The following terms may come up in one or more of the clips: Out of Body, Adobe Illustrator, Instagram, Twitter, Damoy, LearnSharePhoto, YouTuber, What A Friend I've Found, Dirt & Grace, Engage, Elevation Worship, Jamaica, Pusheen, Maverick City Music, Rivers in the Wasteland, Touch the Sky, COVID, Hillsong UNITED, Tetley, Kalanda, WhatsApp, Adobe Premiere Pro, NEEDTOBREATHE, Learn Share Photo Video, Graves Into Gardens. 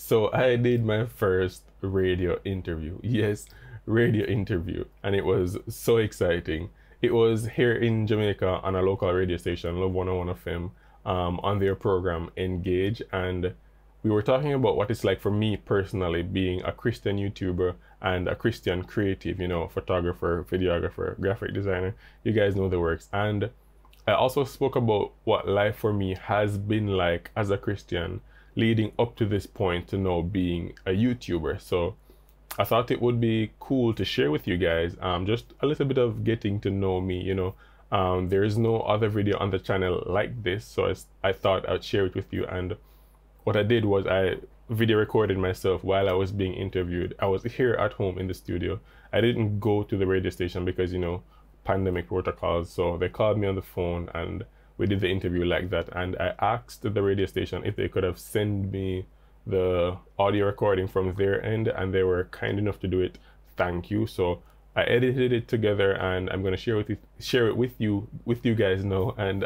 So I did my first radio interview. Yes, radio interview. And it was so exciting. It was here in Jamaica on a local radio station, Love 101 FM, on their program Engage. And we were talking about what it's like for me personally being a Christian YouTuber and a Christian creative, you know, photographer, videographer, graphic designer. You guys know the works. And I also spoke about what life for me has been like as a Christian leading up to this point to now being a YouTuber. So I thought it would be cool to share with you guys just a little bit of getting to know me, you know. There is no other video on the channel like this, so I thought I'd share it with you. And what I did was I video recorded myself while I was being interviewed. I was here at home in the studio. I didn't go to the radio station because, you know, pandemic protocols. So they called me on the phone and we did the interview like that. And I asked the radio station if they could have sent me the audio recording from their end, and they were kind enough to do it. Thank you. So I edited it together, and I'm going to share it with you guys now. And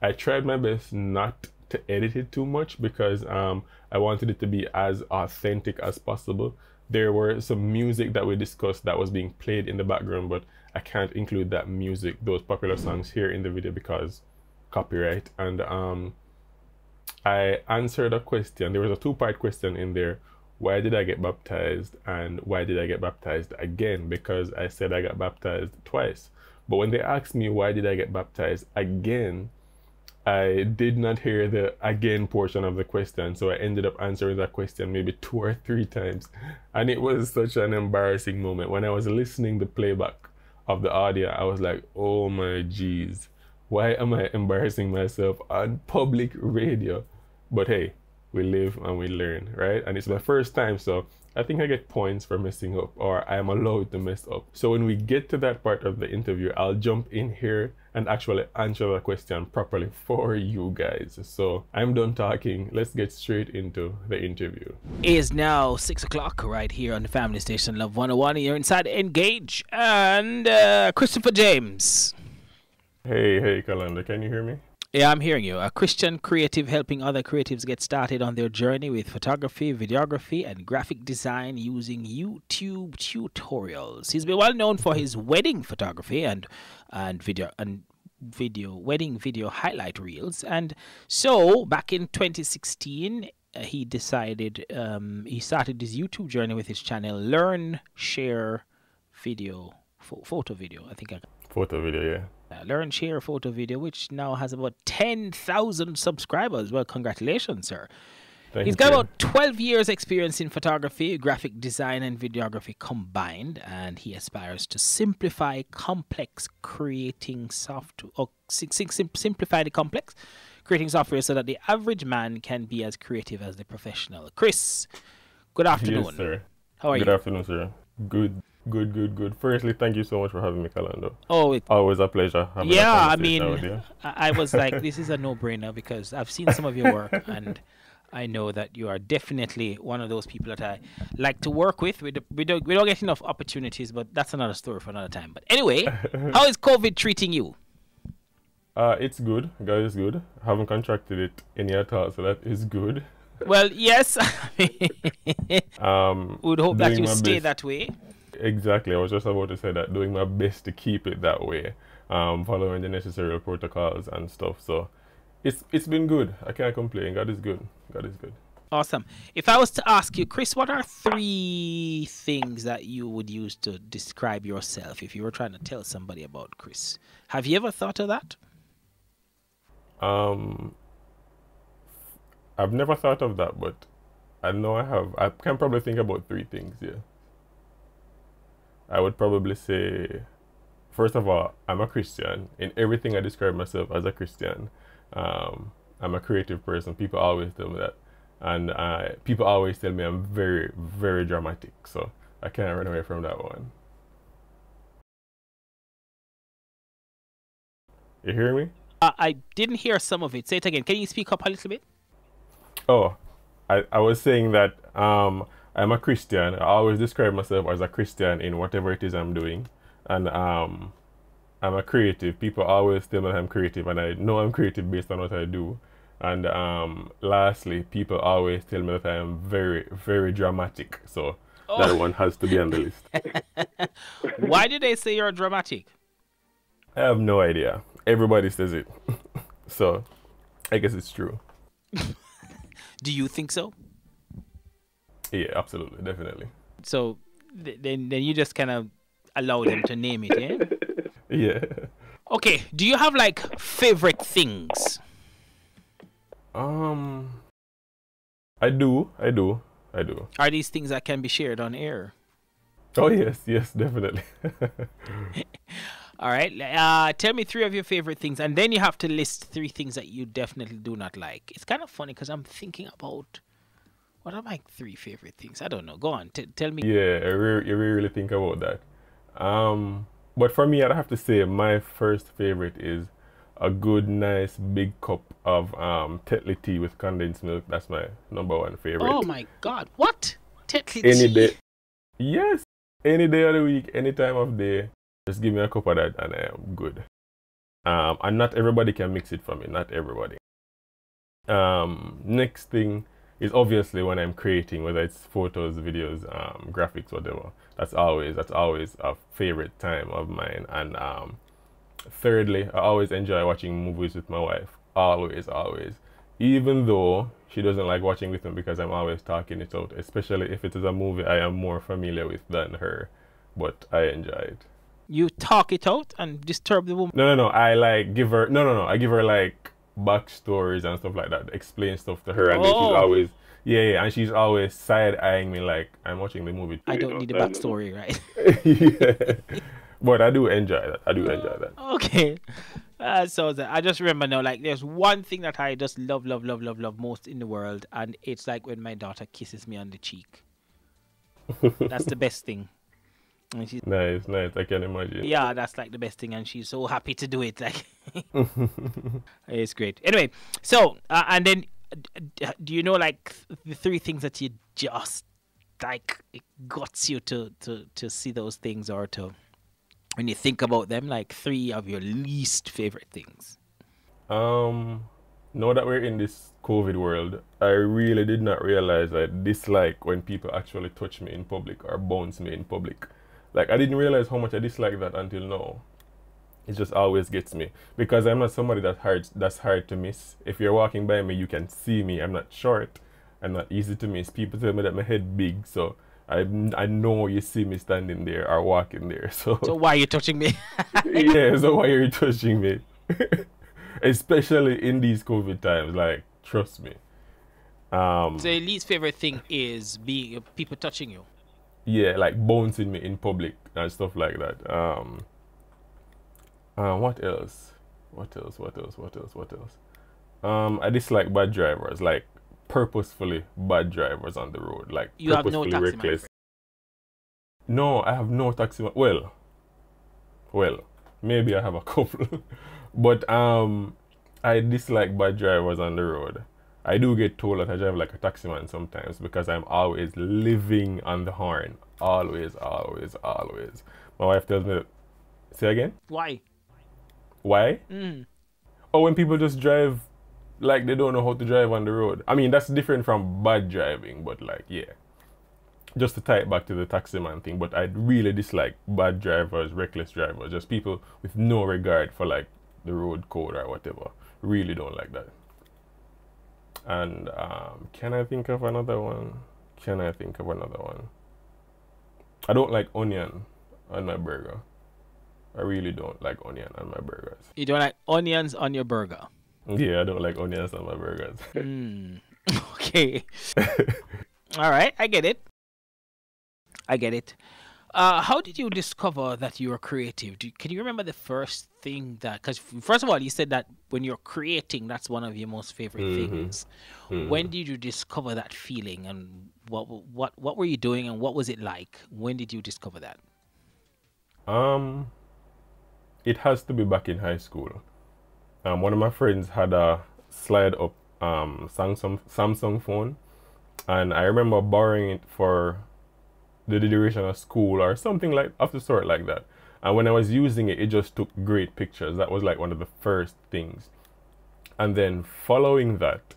I tried my best not to edit it too much because I wanted it to be as authentic as possible. There were some music that we discussed that was being played in the background, but I can't include that music, those popular songs, here in the video because copyright. And I answered a question. There was a two-part question in there. Why did I get baptized? And why did I get baptized again? Because I said I got baptized twice. But when they asked me, why did I get baptized again? I did not hear the again portion of the question. So I ended up answering that question maybe 2 or 3 times. And it was such an embarrassing moment. When I was listening to the playback of the audio, I was like, oh my geez, why am I embarrassing myself on public radio? But hey, we live and we learn, right? And it's my first time, so I think I get points for messing up, or I am allowed to mess up. So when we get to that part of the interview, I'll jump in here and actually answer the question properly for you guys. So I'm done talking. Let's get straight into the interview. It is now 6 o'clock right here on the family station Love 101. You're inside Engage and Christopher James. Hey, Kalanda, can you hear me? Yeah, I'm hearing you. A Christian creative helping other creatives get started on their journey with photography, videography, and graphic design using YouTube tutorials. He's been well known for his wedding photography and wedding video highlight reels. And so back in 2016, he decided he started his YouTube journey with his channel Learn Share Video Photo Video. I think I Photo Video, yeah. Learn Share Photo Video, which now has about 10,000 subscribers. Well, congratulations, sir. Thank He's got you. About 12 years experience in photography, graphic design, and videography combined, and he aspires to simplify complex creating software, or simplify the complex creating software so that the average man can be as creative as the professional. Chris, good afternoon. Yes, sir. How are you? Good afternoon, sir. Good. Firstly, thank you so much for having me, Kalando. Oh, it's always a pleasure. Yeah, I mean, I was like, this is a no-brainer because I've seen some of your work and I know that you are definitely one of those people that I like to work with. We don't get enough opportunities, but that's another story for another time. But anyway, how is COVID treating you? It's good. God is good. I haven't contracted it any at all, so that is good. Well, yes. We'd hope that you stay that way. Exactly. I was just about to say that, doing my best to keep it that way, following the necessary protocols and stuff. So it's been good. I can't complain. God is good. God is good. Awesome. If I was to ask you, Chris, what are 3 things that you would use to describe yourself if you were trying to tell somebody about Chris? Have you ever thought of that? I've never thought of that, but I know I have. I can probably think about 3 things, yeah. I would probably say, first of all, I'm a Christian. In everything I describe myself as a Christian. I'm a creative person. People always tell me that. And people always tell me I'm very, very dramatic. So I can't run away from that one. You hear me? I didn't hear some of it. Say it again. Can you speak up a little bit? Oh, I was saying that I'm a Christian. I always describe myself as a Christian in whatever it is I'm doing. And I'm a creative. People always tell me I'm creative, and I know I'm creative based on what I do. And lastly, people always tell me that I am very, very dramatic. So that one has to be on the list. Why do they say you're dramatic? I have no idea. Everybody says it. So I guess it's true. Do you think so? Yeah, absolutely. Definitely. So then you just kind of allow them to name it, yeah? Yeah. Okay. Do you have like favorite things? I do. Are these things that can be shared on air? Oh, yes. Yes, definitely. All right. Tell me three of your favorite things, and then you have to list three things that you definitely do not like. It's kind of funny because I'm thinking about what are my three favorite things. I don't know. Go on. Tell me. Yeah, I really think about that. But for me, I'd have to say my first favorite is a good, nice, big cup of Tetley tea with condensed milk. That's my #1 favorite. Oh, my God. What? Tetley tea? Any day. Yes. Any day of the week, any time of day. Just give me a cup of that and I am good. And not everybody can mix it for me. Not everybody. Next thing is obviously when I'm creating, whether it's photos, videos, graphics, whatever. That's always a favorite time of mine. And thirdly, I always enjoy watching movies with my wife. Always. Even though she doesn't like watching with me because I'm always talking it out, especially if it is a movie I am more familiar with than her. But I enjoy it. You talk it out and disturb the woman? No. I like give her... No. I give her like backstories and stuff like that. Explain stuff to her. And then she's always... Yeah, and she's always side-eyeing me like I'm watching the movie. I don't need the backstory, right? Yeah. But I do enjoy that. Okay. So I just remember now, like, there's one thing that I just love most in the world. And it's like when my daughter kisses me on the cheek. That's the best thing. And she's, nice. I can imagine. Yeah, that's like the best thing. And she's so happy to do it. Like, it's great. Anyway, so, and then do you know, like, the three things that you just, like, it guts you to see those things or to... When you think about them, like three of your least favorite things. Now that we're in this COVID world, I really did not realize I dislike when people actually touch me in public or bounce me in public. Like, I didn't realize how much I dislike that until now. It just always gets me because I'm not somebody that's hard to miss. If you're walking by me, you can see me. I'm not short. I'm not easy to miss. People tell me that my head big, so. I know you see me standing there or walking there. So why are you touching me? Yeah, so why are you touching me? Especially in these COVID times, like, trust me. So your least favorite thing is people touching you? Yeah, like bouncing me in public and stuff like that. What else? I dislike bad drivers, like, purposefully bad drivers on the road, like you have no taxi reckless. No, I have no taxi. Well, maybe I have a couple, but I dislike bad drivers on the road. I do get told that I drive like a taxi man sometimes because I'm always living on the horn, always. My wife tells me, "Say again." Why? Mm. Oh, when people just drive. Like, they don't know how to drive on the road. I mean, that's different from bad driving, but like, yeah. Just to tie it back to the taxi man thing, but I really dislike bad drivers, reckless drivers, just people with no regard for like the road code or whatever. Really don't like that. And can I think of another one? I don't like onion on my burger. I really don't like onion on my burgers. You don't like onions on your burger? Yeah, I don't like onions on my burgers. Okay. All right, I get it. How did you discover that you were creative? Can you remember the first thing that... Because first of all, you said that when you're creating, that's one of your most favorite things. When did you discover that feeling? And what were you doing and what was it like? When did you discover that? It has to be back in high school. One of my friends had a slide-up Samsung phone, and I remember borrowing it for the duration of school or something like of the sort like that. And when I was using it, it just took great pictures. That was like one of the first things. And then following that,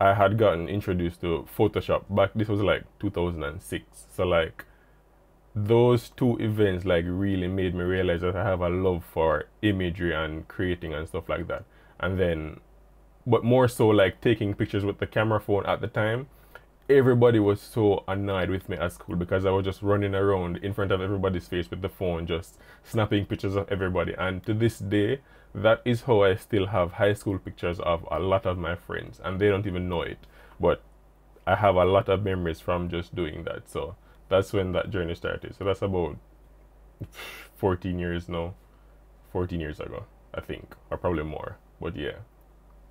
I had gotten introduced to Photoshop back. This was like 2006. So like those two events like really made me realize that I have a love for imagery and creating and stuff like that. And then, but more so like taking pictures with the camera phone at the time, everybody was so annoyed with me at school because I was just running around in front of everybody's face with the phone, just snapping pictures of everybody. And to this day, that is how I still have high school pictures of a lot of my friends, and they don't even know it. But I have a lot of memories from just doing that. So that's when that journey started. So that's about 14 years now, 14 years ago, I think, or probably more. But yeah,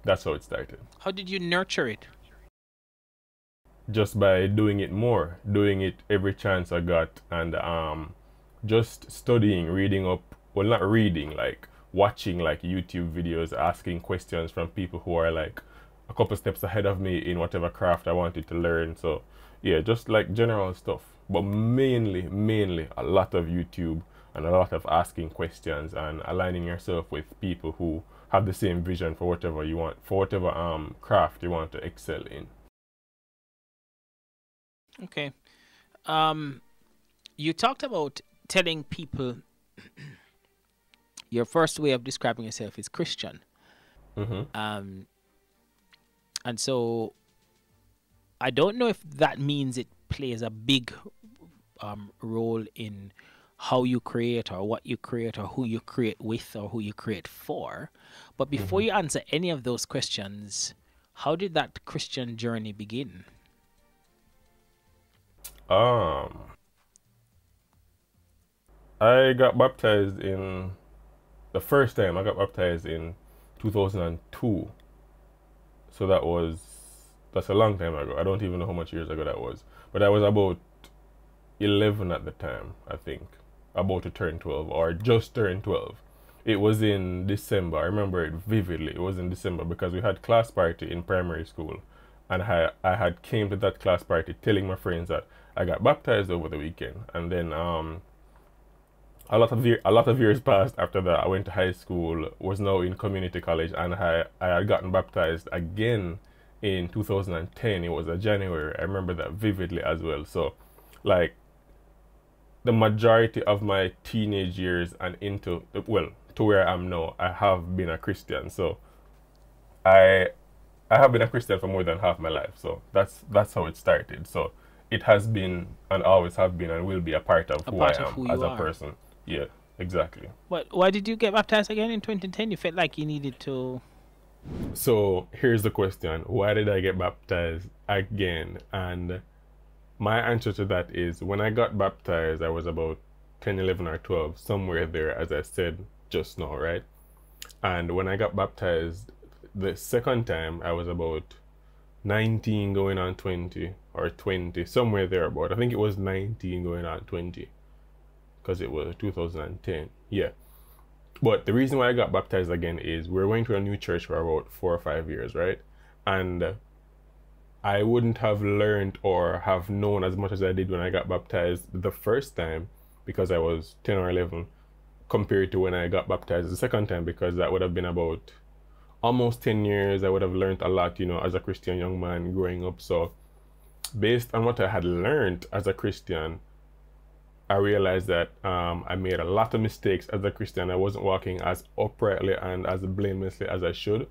that's how it started. How did you nurture it? Just by doing it more, doing it every chance I got, and just studying, reading up, well, not reading, like watching like YouTube videos, asking questions from people who are like a couple steps ahead of me in whatever craft I wanted to learn. So yeah, just like general stuff, but mainly a lot of YouTube and a lot of asking questions and aligning yourself with people who have the same vision for whatever you want, for whatever craft you want to excel in. Okay. You talked about telling people your first way of describing yourself is Christian. Mm-hmm. And so I don't know if that means it plays a big role in how you create or what you create or who you create with or who you create for. But before mm-hmm. you answer any of those questions, how did that Christian journey begin? I got baptized in the first time I got baptized in 2002, so that's a long time ago. I don't even know how much years ago that was, but I was about 11 at the time, I think, about to turn 12 or just turned 12. It was in December. I remember it vividly. It was in December because we had class party in primary school, and I had came to that class party telling my friends that I got baptized over the weekend. And then a lot of years passed after that. I went to high school, was now in community college, and I had gotten baptized again in 2010. It was a January. I remember that vividly as well. So like the majority of my teenage years and into, well, to where I am now, I have been a Christian. So I have been a Christian for more than half my life. So that's how it started. So it has been and always have been and will be a part of who I am as a person. Yeah, exactly. But why did you get baptized again in 2010? You felt like you needed to... So here's the question. Why did I get baptized again? And my answer to that is, when I got baptized, I was about 10, 11 or 12, somewhere there, as I said just now, right? And when I got baptized the second time, I was about 19 going on 20 or 20, somewhere there about. I think it was 19 going on 20 because it was 2010. Yeah. But the reason why I got baptized again is we were going to a new church for about 4 or 5 years, right? And I wouldn't have learned or have known as much as I did when I got baptized the first time because I was 10 or 11 compared to when I got baptized the second time, because that would have been about almost 10 years. I would have learned a lot, you know, as a Christian young man growing up. So based on what I had learned as a Christian, I realized that I made a lot of mistakes as a Christian. I wasn't walking as uprightly and as blamelessly as I should.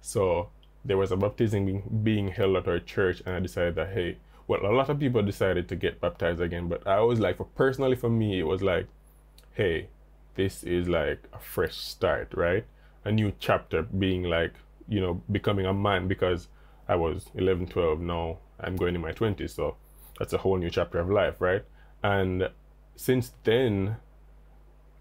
So there was a baptism being held at our church, and I decided that, hey, well, a lot of people decided to get baptized again, but I was like, personally for me, it was like, hey, this is like a fresh start, right? A new chapter, being like, you know, becoming a man, because I was 11, 12, now I'm going in my 20s, so that's a whole new chapter of life, right? And since then,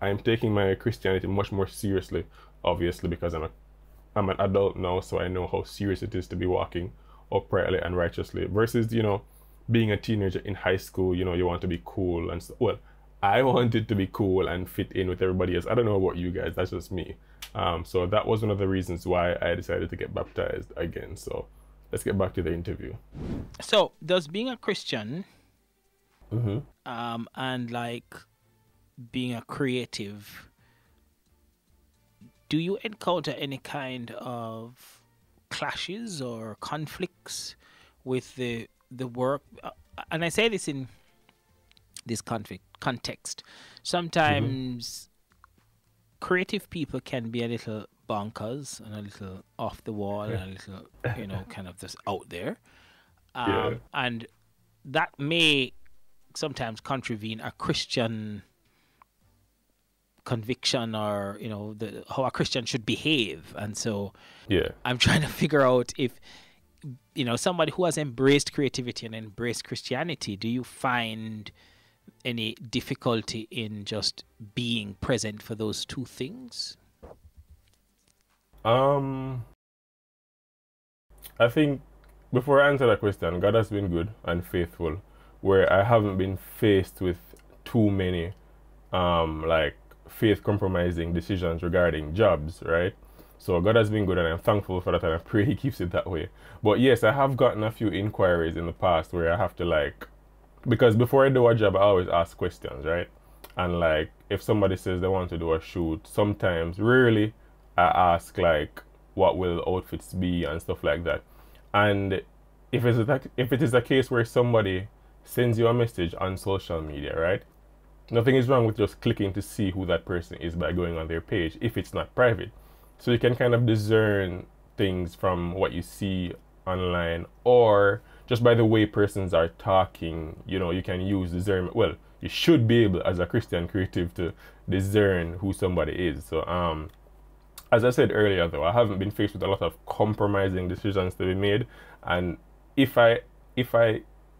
I'm taking my Christianity much more seriously, obviously, because I'm an adult now, so I know how serious it is to be walking uprightly and righteously versus, you know, being a teenager in high school. You know, you want to be cool and so, well, I wanted to be cool and fit in with everybody else. I don't know about you guys, that's just me. So that was one of the reasons why I decided to get baptized again. So let's get back to the interview. So does being a Christian mm-hmm. And like being a creative, do you encounter any kind of clashes or conflicts with the work. And I say this in this context. Sometimes creative people can be a little bonkers and a little off the wall and a little, you know, kind of just out there. And that may sometimes contravene a Christian conviction, or you know, the how a Christian should behave. And so I'm trying to figure out, if you know, somebody who has embraced creativity and embraced Christianity, do you find any difficulty in just being present for those two things? I think before I answer that question, God has been good and faithful, where I haven't been faced with too many like faith compromising decisions regarding jobs, right? So God has been good and I'm thankful for that, and I pray He keeps it that way. But yes, I have gotten a few inquiries in the past where I have to, like, because before I do a job I always ask questions, right? And like, if somebody says they want to do a shoot, sometimes, rarely, I ask like, what will outfits be and stuff like that. And if it is a case where somebody sends you a message on social media, right? Nothing is wrong with just clicking to see who that person is by going on their page if it's not private. So you can kind of discern things from what you see online, or just by the way persons are talking, you know, you can use discernment. Well, you should be able as a Christian creative to discern who somebody is. So as I said earlier though, I haven't been faced with a lot of compromising decisions to be made. And if I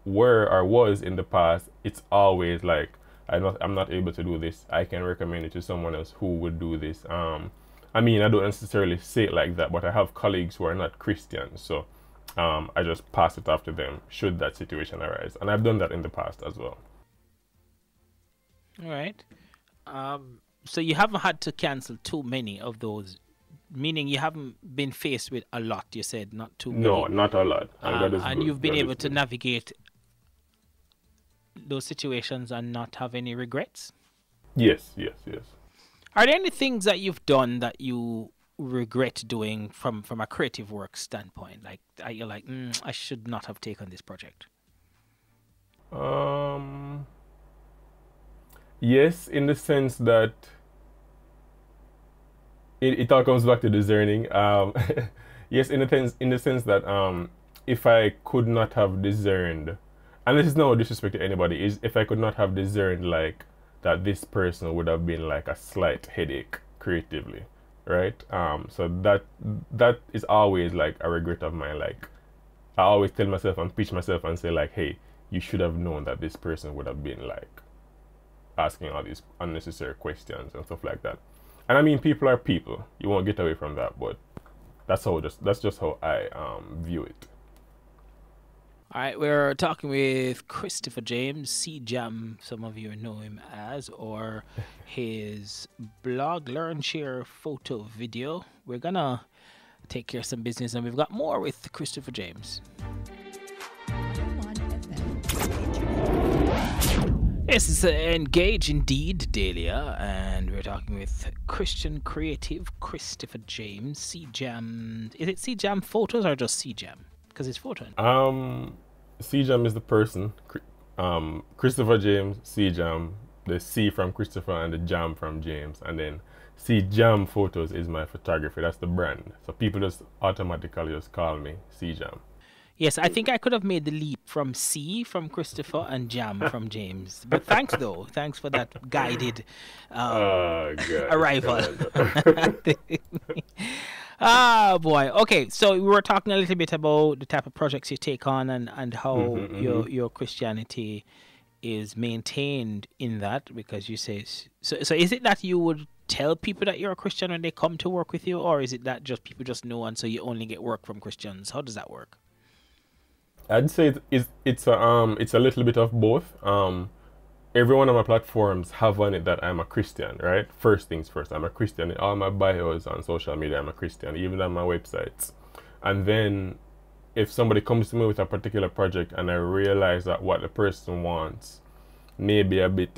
were or was in the past, it's always like, I'm not able to do this. I can recommend it to someone else who would do this. I mean, I don't necessarily say it like that, but I have colleagues who are not Christians, so I just pass it off to them should that situation arise. And I've done that in the past as well. All right. So you haven't had to cancel too many of those, meaning you haven't been faced with a lot. You said not too many. No, not a lot. And you've been able to navigate those situations and not have any regrets? Yes, yes, yes. Are there any things that you've done that you regret doing from a creative work standpoint? Like, are you like, I should not have taken this project? Yes, in the sense that it all comes back to discerning. Yes, in the sense that if I could not have discerned, and this is no disrespect to anybody, is if I could not have discerned like that this person would have been like a slight headache creatively, right? So that is always like a regret of mine. Like, I always tell myself and pitch myself and say like, hey, you should have known that this person would have been like asking all these unnecessary questions and stuff like that. And I mean, people are people. You won't get away from that, but that's just how I view it. All right, we're talking with Christopher James, C-Jam, some of you know him as, or his blog, Learn Share Photo Video. We're going to take care of some business, and we've got more with Christopher James. This is Engage Indeed Daily, and we're talking with Christian creative Christopher James, C-Jam. Is it C-Jam Photos or just C-Jam? Because it's photo. C-Jam is the person. Christopher James, C-Jam, the C from Christopher and the Jam from James, and then C-Jam Photos is my photography. That's the brand. So people just automatically just call me C-Jam. Yes, I think I could have made the leap from C from Christopher and Jam from James. But thanks though. Thanks for that guided arrival. Ah, boy. Okay, so we were talking a little bit about the type of projects you take on and how your Christianity is maintained in that, because you say... So is it that you would tell people that you're a Christian when they come to work with you, or is it that just people just know and so you only get work from Christians? How does that work? I'd say it's a little bit of both. Every one of my platforms have on it that I'm a Christian, right? First things first, I'm a Christian. In all my bios on social media, I'm a Christian, even on my websites. And then if somebody comes to me with a particular project and I realize that what the person wants may be a bit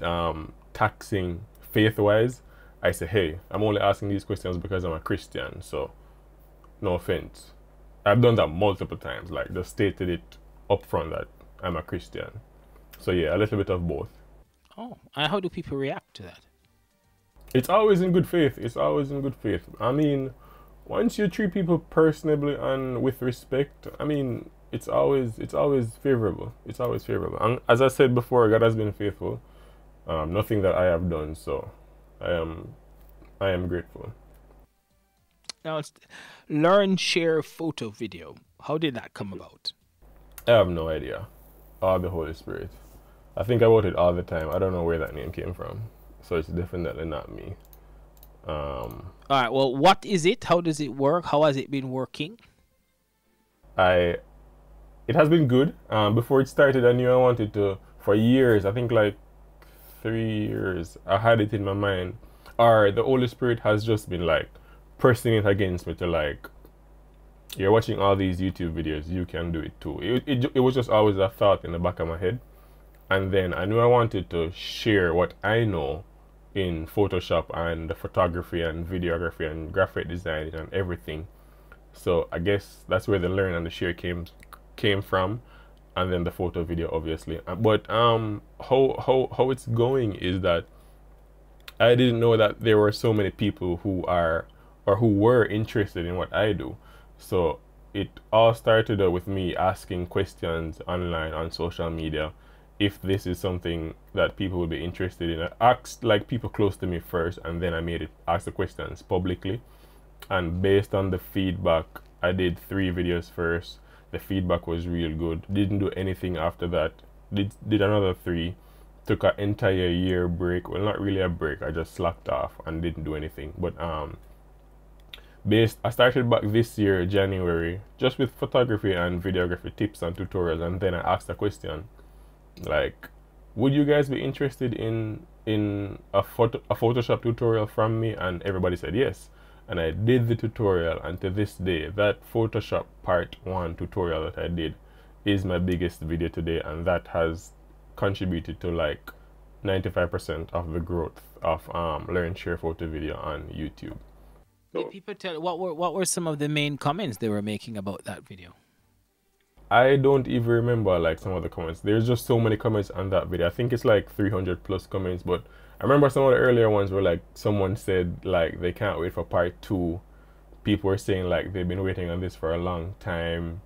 taxing faith-wise, I say, hey, I'm only asking these questions because I'm a Christian, so no offense. I've done that multiple times, like just stated it up front that I'm a Christian. So yeah, a little bit of both. Oh, and how do people react to that? It's always in good faith. It's always in good faith. I mean, once you treat people personally and with respect, I mean, it's always favorable. It's always favorable. And as I said before, God has been faithful. Nothing that I have done, so I am grateful. Now, it's Learn Share Photo Video. How did that come about? I have no idea. The Holy Spirit. I think about it all the time. I don't know where that name came from. So it's definitely not me. All right. Well, what is it? How does it work? How has it been working? It has been good. Before it started, I knew I wanted to, for years, I think like 3 years, I had it in my mind. Or the Holy Spirit has just been like, pressing it against me to like, you're watching all these YouTube videos, you can do it too. It was just always a thought in the back of my head. And then I knew I wanted to share what I know in Photoshop and photography and videography and graphic design and everything. So I guess that's where the learn and the share came from, and then the photo video obviously. But how it's going is that I didn't know that there were so many people who are or who were interested in what I do. So it all started with me asking questions online on social media if this is something that people would be interested in. I asked like people close to me first, and then I made it ask the questions publicly. And based on the feedback, I did 3 videos first. The feedback was real good. Didn't do anything after that. Did another 3. Took an entire year break. Well, not really a break. I just slacked off and didn't do anything. But I started back this year, January, just with photography and videography tips and tutorials, and then I asked a question like, would you guys be interested in a Photoshop tutorial from me? And everybody said yes. And I did the tutorial, and to this day, that Photoshop part 1 tutorial that I did is my biggest video today, and that has contributed to like 95% of the growth of Learn Share Photo Video on YouTube. So, did people tell what were some of the main comments they were making about that video? I don't even remember like some of the comments. There's just so many comments on that video. I think it's like 300+ comments, but I remember some of the earlier ones were like someone said like they can't wait for part 2. People were saying like they've been waiting on this for a long time.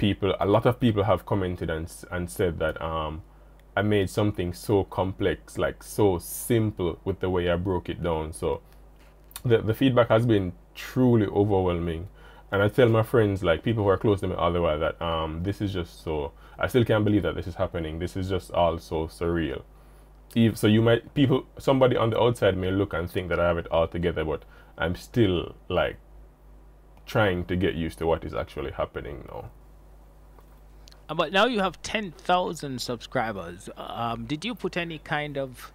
A lot of people have commented and said that I made something so complex like so simple with the way I broke it down. So the feedback has been truly overwhelming, and I tell my friends, like people who are close to me all the while, that this is just so, I still can't believe that this is happening. This is just all so surreal. So somebody on the outside may look and think that I have it all together, but I'm still like trying to get used to what is actually happening now. But now you have 10,000 subscribers. Did you put any kind of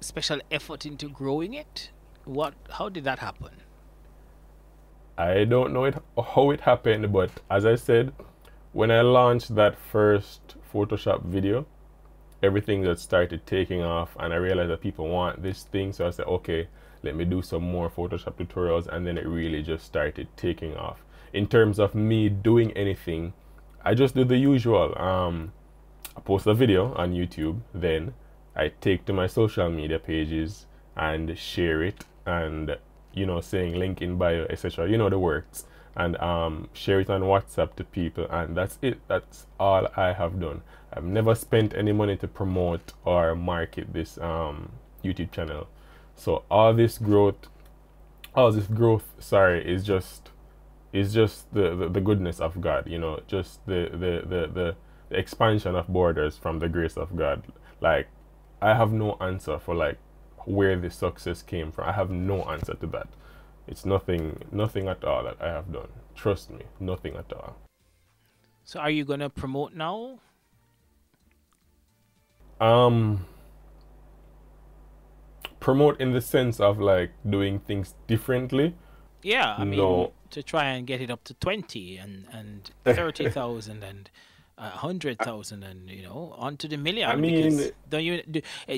special effort into growing it? How did that happen? I don't know how it happened, but as I said, when I launched that first Photoshop video, everything that started taking off, and I realized that people want this thing. So I said, okay, let me do some more Photoshop tutorials. And then it really just started taking off. In terms of me doing anything, I just do the usual. I post a video on YouTube, then I take to my social media pages and share it, and you know, saying link in bio, etc., you know, the works, and share it on WhatsApp to people, and that's it. That's all I have done. I've never spent any money to promote or market this YouTube channel. So all this growth is just the goodness of God, you know, just the expansion of borders from the grace of God. Like, I have no answer for like where the success came from. I have no answer to that. It's nothing at all that I have done. Trust me, nothing at all. So are you gonna promote now? Promote in the sense of like doing things differently? Yeah, I mean, to try and get it up to 20 and 30,000 and 100,000 and, you know, onto the million. I mean,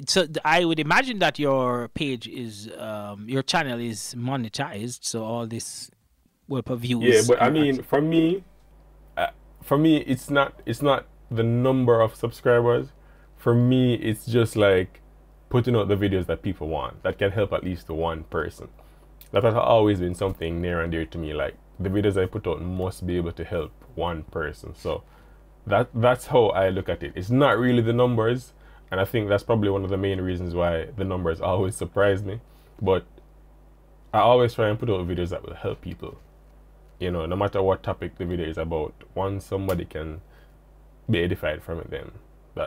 so I would imagine that your page is your channel is monetized, so all this well, per views. Yeah, but I mean, for me, it's not the number of subscribers. For me, it's just like putting out the videos that people want that can help at least one person. That has always been something near and dear to me. Like, the videos I put out must be able to help one person. So that's how I look at it. It's not really the numbers, and I think that's probably one of the main reasons why the numbers always surprise me. But I always try and put out videos that will help people, you know, no matter what topic the video is about. Once somebody can be edified from it, then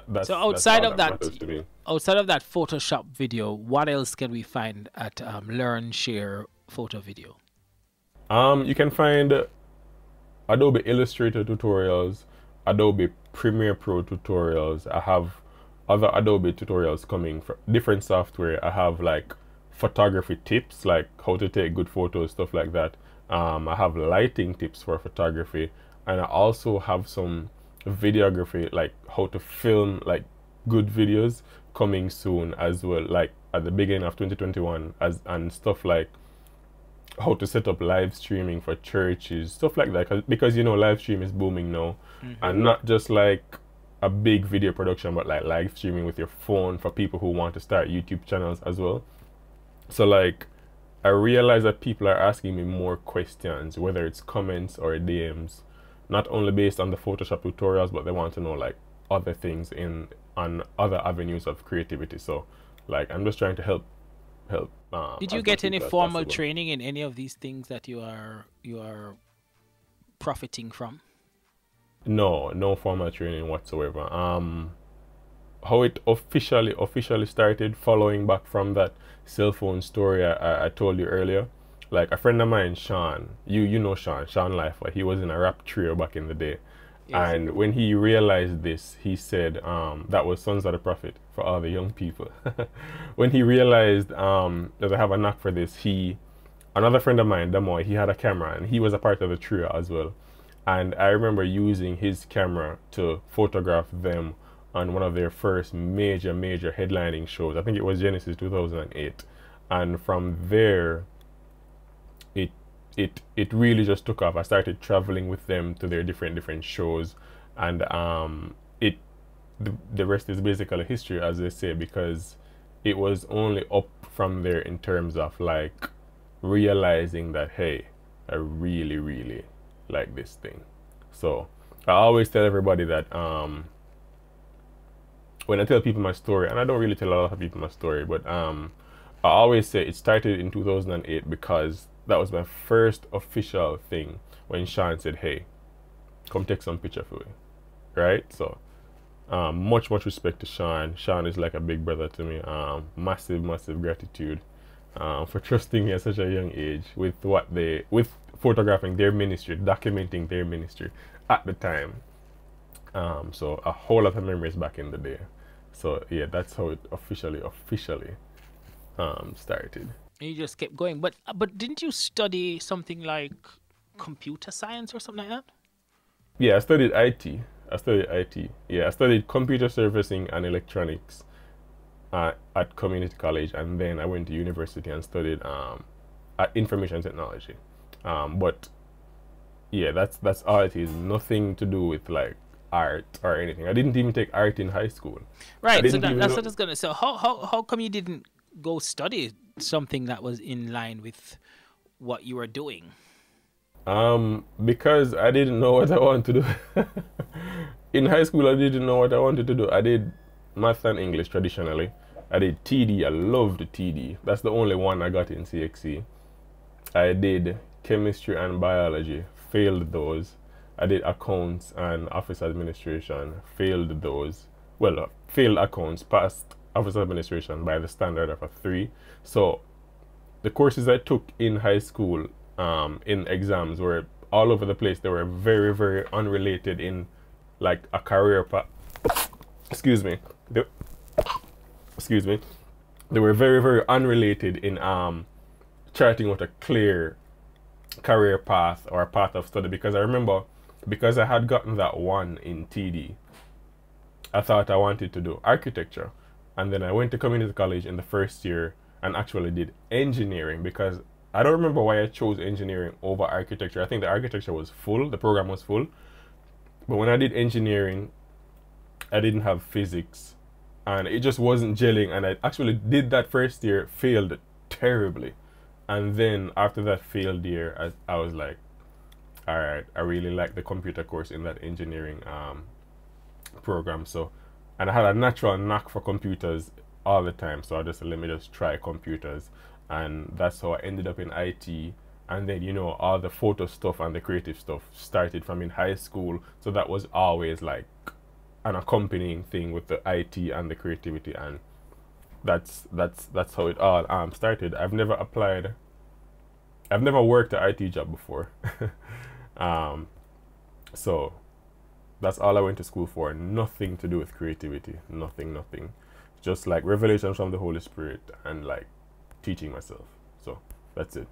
that's so. Outside of that Photoshop video, what else can we find at Learn Share Photo Video? You can find Adobe Illustrator tutorials, Adobe Premiere Pro tutorials. I have other Adobe tutorials coming from different software. I have like photography tips, like how to take good photos, stuff like that. I have lighting tips for photography, and I also have some videography, like how to film like good videos, coming soon as well, like at the beginning of 2021, and stuff like how to set up live streaming for churches, stuff like that, because you know live stream is booming now. Mm-hmm. And not just like a big video production, but like live streaming with your phone for people who want to start YouTube channels as well. So like, I realize that people are asking me more questions, whether it's comments or DMs, not only based on the Photoshop tutorials, but they want to know like other things on other avenues of creativity. So like, I'm just trying to help. Did you get any formal training in any of these things that you are profiting from? No formal training whatsoever. How it officially started, following back from that cell phone story I told you earlier. Like, a friend of mine, Sean, you know Sean Lifer, he was in a rap trio back in the day. Yes. And when he realized this, he said, that was Sons of the Prophet for all the young people. When he realized that I have a knack for this, another friend of mine, Damoy, he had a camera and he was a part of the trio as well. And I remember using his camera to photograph them on one of their first major headlining shows. I think it was Genesis 2008. And from there, it really just took off. I started traveling with them to their different shows, and the rest is basically history, as they say, because it was only up from there in terms of like realizing that, hey, I really like this thing. So I always tell everybody that when I tell people my story, and I don't really tell a lot of people my story, but I always say it started in 2008 because that was my first official thing when Sean said, hey, come take some picture for me, right? So much respect to Sean. Sean is like a big brother to me. Massive gratitude for trusting me at such a young age with photographing their ministry, documenting their ministry at the time. So a whole lot of memories back in the day. So yeah, that's how it officially started. And you just kept going, but didn't you study something like computer science or something like that? Yeah, I studied IT. Yeah, I studied computer servicing and electronics at community college, and then I went to university and studied at information technology. But yeah, that's all it is. Nothing to do with like art or anything. I didn't even take art in high school. Right. So that's what I was gonna say. So how come you didn't go study something that was in line with what you were doing? Because I didn't know what I wanted to do. In high school, I didn't know what I wanted to do. I did math and English traditionally. I did TD. I loved TD. That's the only one I got in CXC. I did chemistry and biology. Failed those. I did accounts and office administration. Failed those. Well, failed accounts. Passed office administration by the standard of a 3. So the courses I took in high school in exams were all over the place. They were very unrelated in like a career path. They were very unrelated in charting out a clear career path or a path of study, because I remember, because I had gotten that one in TD, I thought I wanted to do architecture. And then I went to community college in the first year and actually did engineering, because I don't remember why I chose engineering over architecture. I think the architecture was full, the program was full. But when I did engineering, I didn't have physics and it just wasn't gelling. And I actually did that first year, failed terribly. And then after that failed year, I was like, all right, I really like the computer course in that engineering program. So, and I had a natural knack for computers all the time. So I just, let me just try computers. And that's how I ended up in IT. And then, you know, all the photo stuff and the creative stuff started from in high school. So that was always like an accompanying thing with the IT and the creativity. And that's how it all started. I've never applied. I've never worked an IT job before. So that's all I went to school for. Nothing to do with creativity. Nothing, nothing. Just like revelations from the Holy Spirit and like teaching myself. So that's it.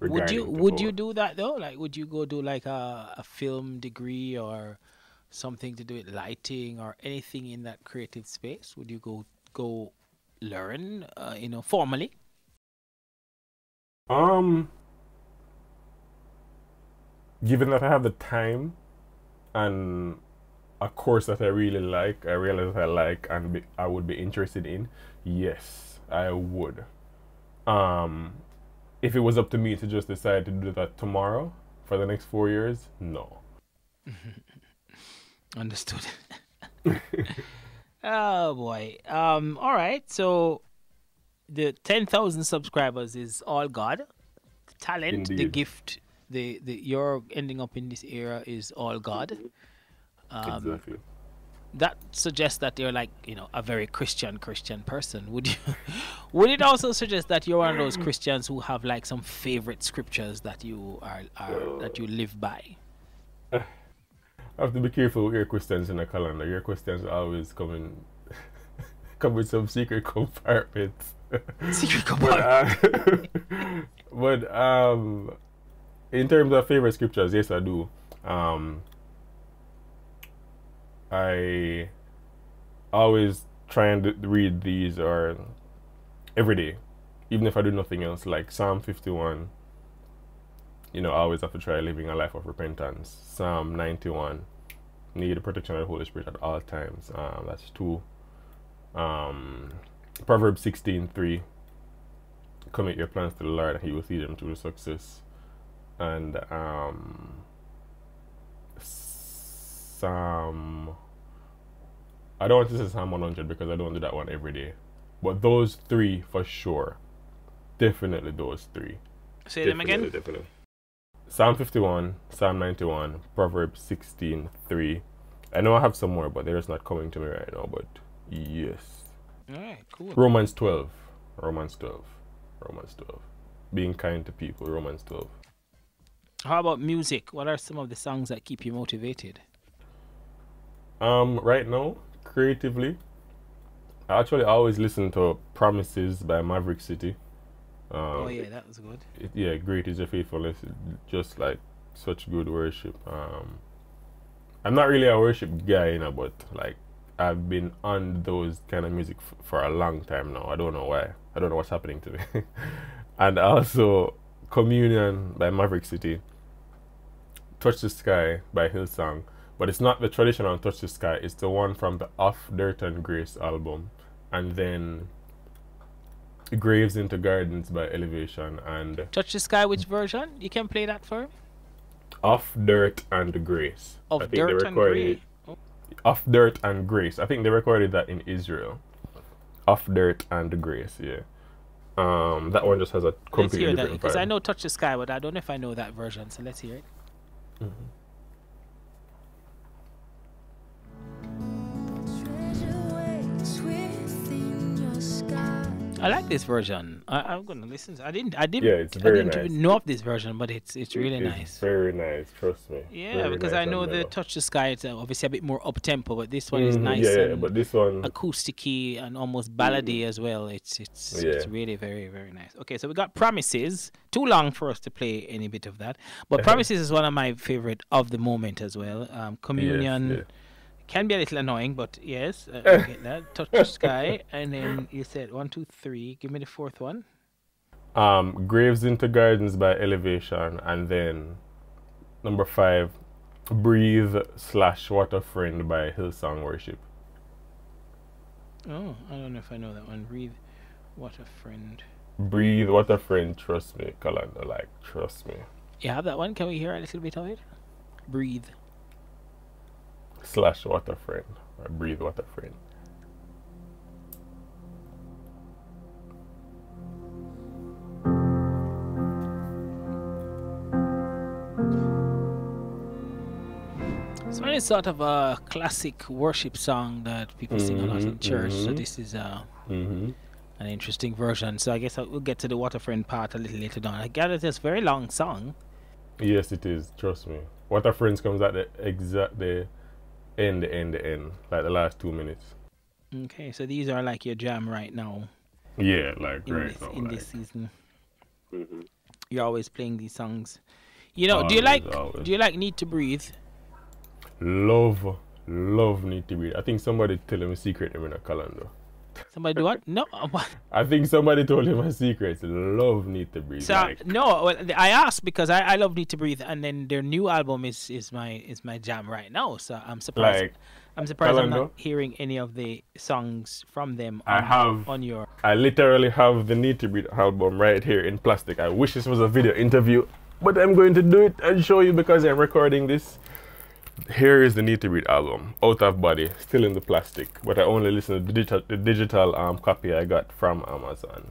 Would you do that though? Like, would you go do like a film degree or something to do with lighting or anything in that creative space? Would you go learn you know, formally? Given that I have the time and a course that I really like, I realize I like and I would be interested in, yes, I would. If it was up to me to just decide to do that tomorrow for the next 4 years, no. Understood. Oh boy. All right. So the 10,000 subscribers is all God. Talent, indeed. The gift, your ending up in this era is all God. Exactly. That suggests that you're like, you know, a very Christian person. Would you would it also suggest that you're one of those Christians who have like some favorite scriptures that you that you live by? I have to be careful with your questions in the calendar. Your questions always come in come with some secret compartments. Secret compartment. But in terms of favorite scriptures, yes, I do. I always try and read these or every day, even if I do nothing else, like Psalm 51. You know, I always have to try living a life of repentance. Psalm 91, need the protection of the Holy Spirit at all times. That's 2. Proverbs 16:3, commit your plans to the Lord and he will lead them to success. And I don't want to say Psalm 100 because I don't do that one every day, but those 3 for sure, definitely those 3. Say them again. Definitely. Psalm 51, Psalm 91, Proverbs 16:3. I know I have some more, but they're just not coming to me right now. But yes. All right, cool. Romans 12, Romans 12, Romans 12. Being kind to people, Romans 12. How about music? What are some of the songs that keep you motivated? Right now, creatively, I actually always listen to Promises by Maverick City. Oh yeah, that was good. Yeah, great is your faithfulness. Just like such good worship. I'm not really a worship guy, you know, but like I've been on those kind of music for a long time now. I don't know why. I don't know what's happening to me. And also Communion by Maverick City, Touch the Sky by Hillsong. But it's not the traditional Touch the Sky, it's the one from the Off Dirt and Grace album. And then Graves into Gardens by Elevation and... Touch the Sky, which version? You can play that for? Off Dirt and Grace. Off Dirt and Grace. Oh. Off Dirt and Grace. I think they recorded that in Israel. Off Dirt and Grace, yeah. That one just has a completely different vibe. Let's hear that, because I know Touch the Sky, but I don't know if I know that version, so let's hear it. Mm-hmm. I like this version. I'm gonna listen to it. I didn't. Yeah, it's very nice. I didn't know of this version, but it's really nice. Very nice, trust me. Yeah, because I know the Touch the Sky. It's obviously a bit more up tempo, but this one is nice. Yeah, but this one acousticy and almost ballady as well. It's really very nice. Okay, so we got Promises. Too long for us to play any bit of that, but Promises is one of my favorite of the moment as well. Communion. Yes, yeah. Can be a little annoying, but yes, I get that. Touch the Sky, and then you said 1, 2, 3. Give me the 4th one. Graves into Gardens by Elevation, and then number 5, Breathe/What a Friend by Hillsong Worship. Oh, I don't know if I know that one. Breathe, What a Friend. Breathe, What a Friend, trust me, Kalanda, like, trust me. You have that one? Can we hear a little bit of it? Breathe. Slash What a Friend. Or Breathe, What a Friend. So it's sort of a classic worship song that people sing a lot in church. So this is an interesting version. So I guess we'll get to the What a Friend part a little later on. I gather it's a very long song. Yes, it is. Trust me. What a Friend comes at the exact the end, like the last 2 minutes. Okay, so these are like your jam right now. Yeah, like in this season. You're always playing these songs. You know, always, do you like Need to Breathe? Love Need to Breathe. I think somebody told him a secret in a calendar. Somebody do what? No. I think somebody told him a secret. Love Need to Breathe. So like. No, well, I asked because I love Need to Breathe, and then their new album is my jam right now. So I'm surprised. Like, I'm not hearing any of the songs from them. I literally have the Need to Breathe album right here in plastic. I wish this was a video interview, but I'm going to do it and show you because I'm recording this. Here is the Need to Breathe album, Out of Body, still in the plastic, but I only listen to the digital copy I got from Amazon.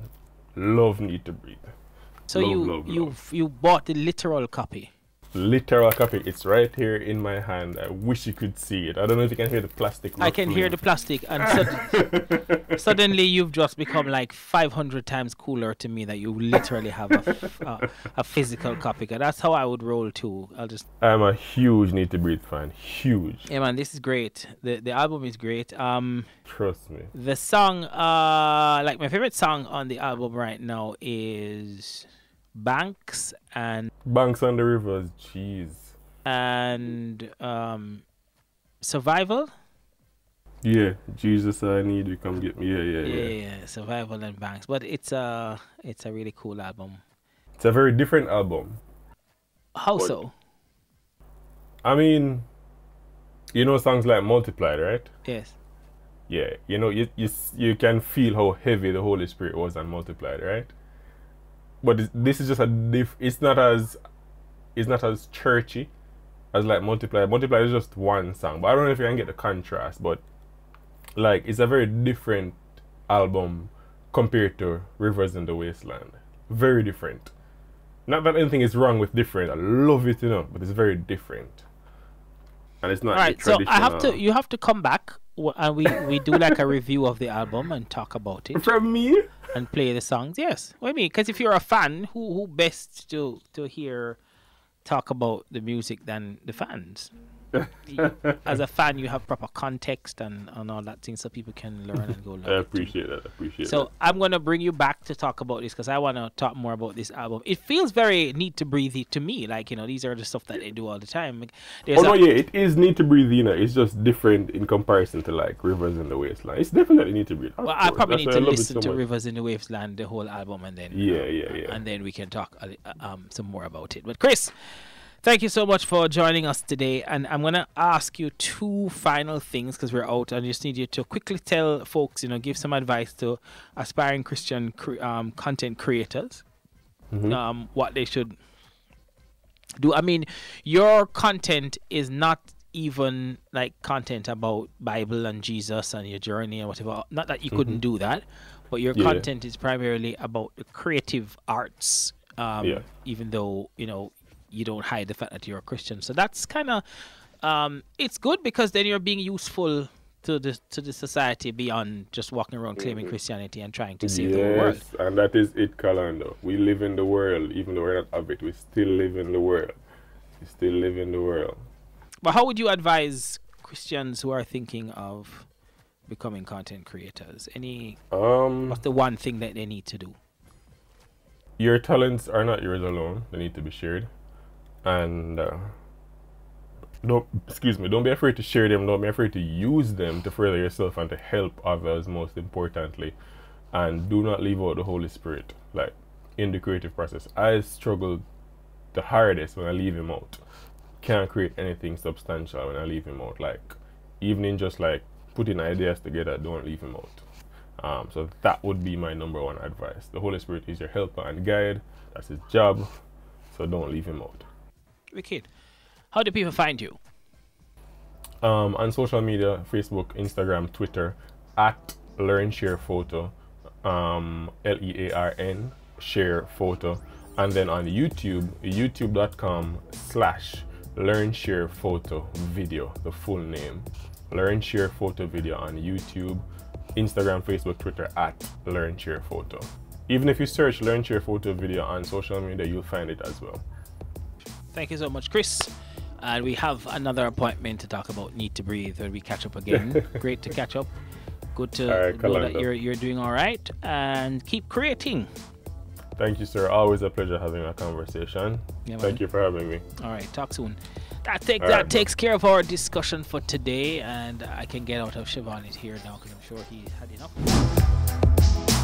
Love Need to Breathe. So you bought the literal copy? Literal copy. It's right here in my hand. I wish you could see it. I don't know if you can hear the plastic. I can hear the plastic, and suddenly you've just become like 500 times cooler to me that you literally have a physical copy. That's how I would roll too. I'm a huge Need to Breathe fan. Huge. Yeah, man, this is great. The album is great. Trust me. The song, like my favorite song on the album right now is Banks and the Rivers, jeez. And Survival? Yeah, Jesus, I Need You, Come Get Me. Yeah. Survival and Banks. But it's a really cool album. It's a very different album. How but, so? I mean, you know songs like Multiplied, right? Yes. Yeah, you know, you can feel how heavy the Holy Spirit was on Multiplied, right? But this is just it's not as churchy as like Multiplied. Multiplied is just one song, but I don't know if you can get the contrast. But like it's a very different album compared to Rivers in the Wasteland. Very different. Not that anything is wrong with different. I love it, you know, but it's very different. And it's not. All right, so you have to come back and we do like a review of the album and talk about it. From me. And play the songs, yes. What I mean, because if you're a fan, who best to hear talk about the music than the fans? As a fan, you have proper context and all that thing, so people can learn and go learn. I appreciate that. So I'm gonna bring you back to talk about this because I want to talk more about this album. It feels very Need to Breathe to me, like you know, these are the stuff that they do all the time. There's it is Need to Breathe. You know, it's just different in comparison to like Rivers in the Wasteland. It's definitely Need to Breathe. Well, I probably need to listen to Rivers in the Wasteland, the whole album, and then and then we can talk some more about it. But Chris, thank you so much for joining us today, and I'm going to ask you 2 final things because we're out, and I just need you to quickly tell folks, you know, give some advice to aspiring Christian content creators, what they should do. I mean, your content is not even like content about Bible and Jesus and your journey and whatever. Not that you couldn't do that, but your content is primarily about the creative arts, even though, you know, you don't hide the fact that you're a Christian. So that's kind of it's good because then you're being useful to the society beyond just walking around claiming Christianity and trying to save the world. Yes, and that is it, Kalando. We live in the world, even though we're not of it. We still live in the world. We still live in the world. But how would you advise Christians who are thinking of becoming content creators? What's the one thing that they need to do? Your talents are not yours alone. They need to be shared. And don't be afraid to share them. Don't be afraid to use them to further yourself and to help others, most importantly. And do not leave out the Holy Spirit. Like, in the creative process. I struggled the hardest when I leave him out. Can't create anything substantial when I leave him out. Like, even in just like putting ideas together, don't leave him out. So that would be my #1 advice. The Holy Spirit is your helper and guide. That's his job. So don't leave him out. Wicked. How do people find you? On social media, Facebook, Instagram, Twitter, at Learn Share Photo, LEARN Share Photo, and then on YouTube, youtube.com/LearnSharePhotoVideo, the full name. Learn Share Photo Video on YouTube, Instagram, Facebook, Twitter, at Learn Share Photo. Even if you search Learn Share Photo Video on social media, you'll find it as well. Thank you so much, Chris. And we have another appointment to talk about Need to Breathe when we catch up again. Great to catch up. Good to know that you're doing all right. And keep creating. Thank you, sir. Always a pleasure having a conversation. Yeah, thank you for having me. All right. Talk soon. I think that takes care of our discussion for today. And I can get out of Siobhan here now because I'm sure he had enough.